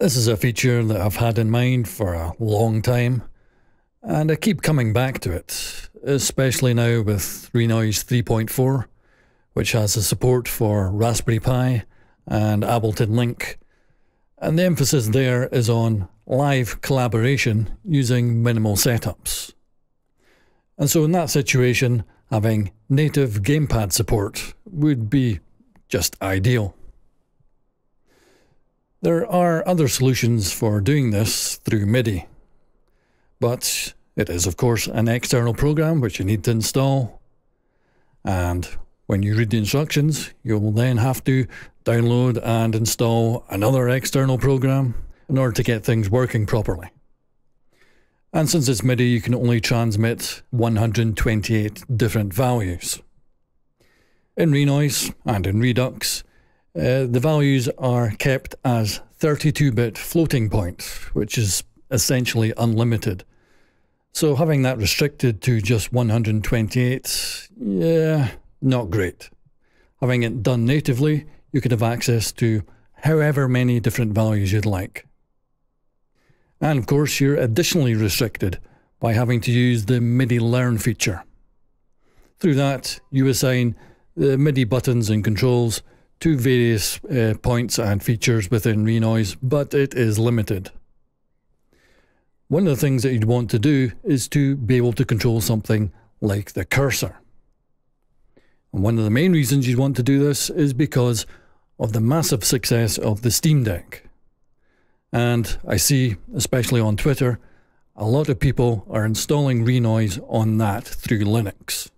This is a feature that I've had in mind for a long time, and I keep coming back to it, especially now with Renoise 3.4, which has the support for Raspberry Pi and Ableton Link, and the emphasis there is on live collaboration using minimal setups. And so in that situation, having native gamepad support would be just ideal. There are other solutions for doing this through MIDI, but it is of course an external program which you need to install, and when you read the instructions you will then have to download and install another external program in order to get things working properly. And since it's MIDI, you can only transmit 128 different values. In Renoise and in Redux, the values are kept as 32-bit floating point, which is essentially unlimited. So having that restricted to just 128, yeah, not great. Having it done natively, you could have access to however many different values you'd like. And of course, you're additionally restricted by having to use the MIDI learn feature. Through that, you assign the MIDI buttons and controls to various points and features within Renoise, but it is limited. One of the things that you'd want to do is to be able to control something like the cursor. And one of the main reasons you'd want to do this is because of the massive success of the Steam Deck. And I see, especially on Twitter, a lot of people are installing Renoise on that through Linux.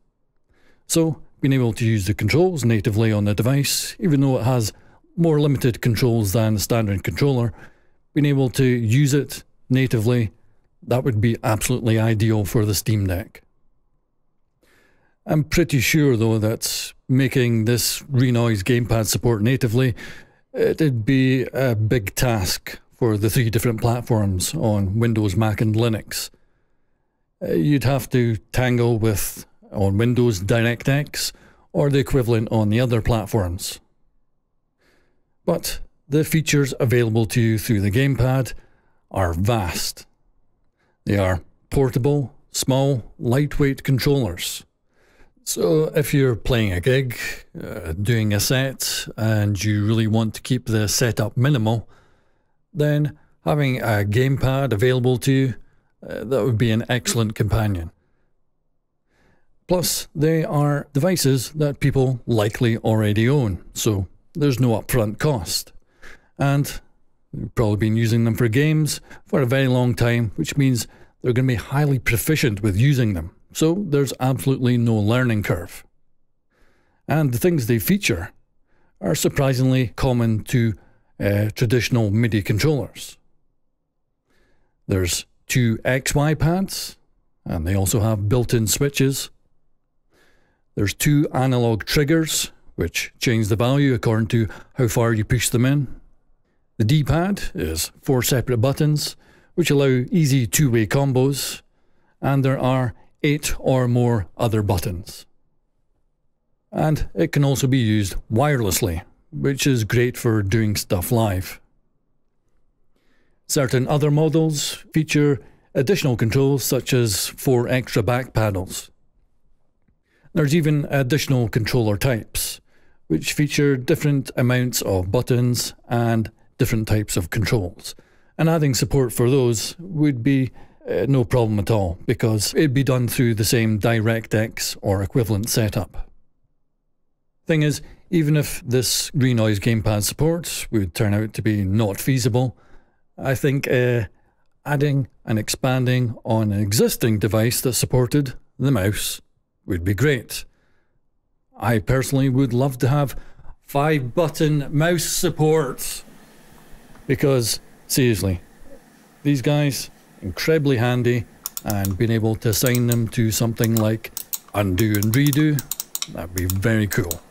So being able to use the controls natively on the device, even though it has more limited controls than the standard controller, being able to use it natively, that would be absolutely ideal for the Steam Deck. I'm pretty sure though that making this Renoise gamepad support natively, it'd be a big task for the three different platforms on Windows, Mac and Linux. You'd have to tangle with, on Windows, DirectX, or the equivalent on the other platforms. But the features available to you through the gamepad are vast. They are portable, small, lightweight controllers. So if you're playing a gig, doing a set, and you really want to keep the setup minimal, then having a gamepad available to you, that would be an excellent companion. Plus, they are devices that people likely already own, so there's no upfront cost. And you've probably been using them for games for a very long time, which means they're going to be highly proficient with using them, so there's absolutely no learning curve. And the things they feature are surprisingly common to traditional MIDI controllers. There's two XY pads, and they also have built-in switches. There's two analog triggers, which change the value according to how far you push them in. The D-pad is four separate buttons, which allow easy two-way combos, and there are 8 or more other buttons. And it can also be used wirelessly, which is great for doing stuff live. Certain other models feature additional controls such as 4 extra back paddles. There's even additional controller types, which feature different amounts of buttons and different types of controls. And adding support for those would be no problem at all, because it'd be done through the same DirectX or equivalent setup. Thing is, even if this Renoise gamepad support would turn out to be not feasible, I think adding and expanding on an existing device that supported the mouse would be great. I personally would love to have 5-button mouse support, because seriously, these guys incredibly handy, and being able to assign them to something like undo and redo, that'd be very cool.